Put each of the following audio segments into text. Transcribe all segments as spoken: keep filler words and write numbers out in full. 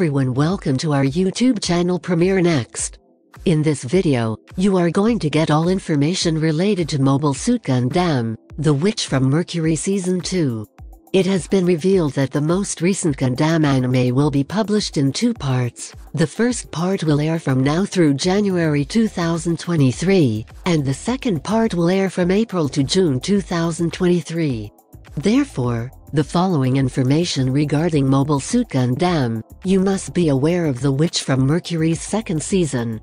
everyone, welcome to our YouTube channel Premiere Next. In this video, you are going to get all information related to Mobile Suit Gundam, The Witch from Mercury Season two. It has been revealed that the most recent Gundam anime will be published in two parts. The first part will air from now through January two thousand twenty-three, and the second part will air from April to June two thousand twenty-three. Therefore, the following information regarding Mobile Suit Gundam, you must be aware of The Witch from Mercury's second season.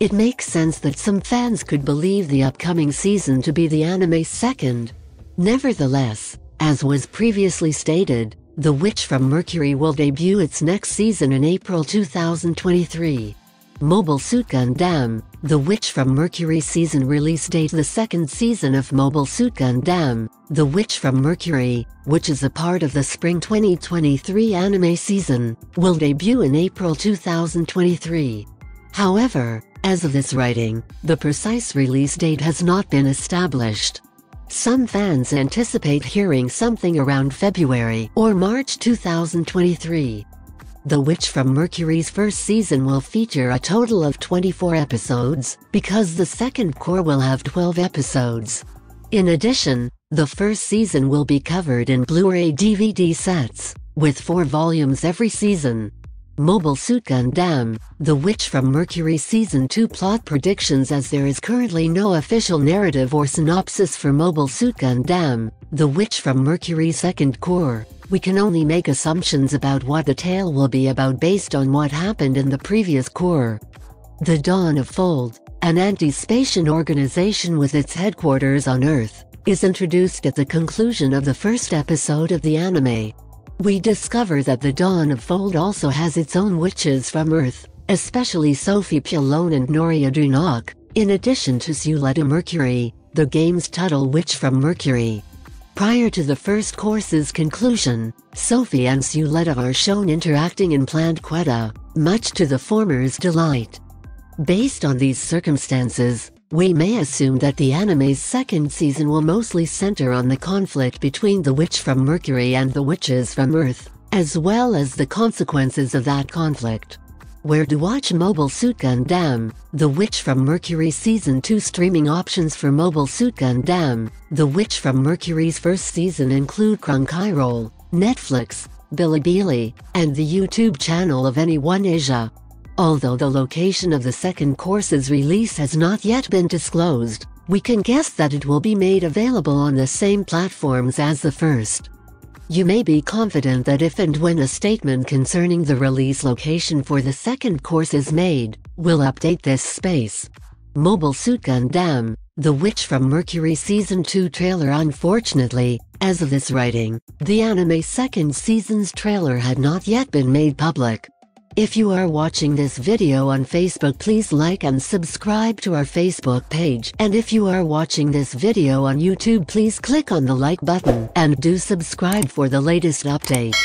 It makes sense that some fans could believe the upcoming season to be the anime's second. Nevertheless, as was previously stated, The Witch from Mercury will debut its next season in April two thousand twenty-three. Mobile Suit Gundam, The Witch from Mercury season release date. The second season of Mobile Suit Gundam, The Witch from Mercury, which is a part of the Spring twenty twenty-three anime season, will debut in April two thousand twenty-three. However, as of this writing, the precise release date has not been established. Some fans anticipate hearing something around February or March two thousand twenty-three. The Witch from Mercury's first season will feature a total of twenty-four episodes, because the second core will have twelve episodes. In addition, the first season will be covered in Blu-ray D V D sets, with four volumes every season. Mobile Suit Gundam, The Witch from Mercury Season two plot predictions. As there is currently no official narrative or synopsis for Mobile Suit Gundam, The Witch from Mercury's second core, we can only make assumptions about what the tale will be about based on what happened in the previous core. The Dawn of Fold, an anti-Spacian organization with its headquarters on Earth, is introduced at the conclusion of the first episode of the anime. We discover that the Dawn of Fold also has its own witches from Earth, especially Sophie Pilon and Noria Dunock, in addition to Suletta Mercury, the game's title Witch from Mercury. Prior to the first course's conclusion, Sophie and Suletta are shown interacting in Plant Quetta, much to the former's delight. Based on these circumstances, we may assume that the anime's second season will mostly center on the conflict between the Witch from Mercury and the witches from Earth, as well as the consequences of that conflict. Where to watch Mobile Suit Gundam, The Witch from Mercury Season two. Streaming options for Mobile Suit Gundam, The Witch from Mercury's first season include Crunchyroll, Netflix, Bilibili, and the YouTube channel of Anyone Asia. Although the location of the second course's release has not yet been disclosed, we can guess that it will be made available on the same platforms as the first. You may be confident that if and when a statement concerning the release location for the second course is made, we'll update this space. Mobile Suit Gundam, The Witch from Mercury Season two trailer. Unfortunately, as of this writing, the anime's second season's trailer had not yet been made public. If you are watching this video on Facebook, please like and subscribe to our Facebook page, and if you are watching this video on YouTube, please click on the like button and do subscribe for the latest update.